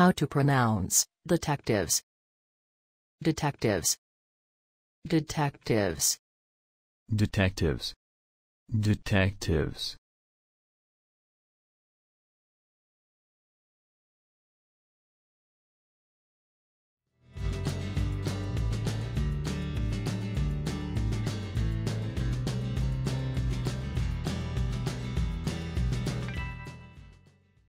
How to pronounce detectives. Detectives. Detectives. Detectives. Detectives.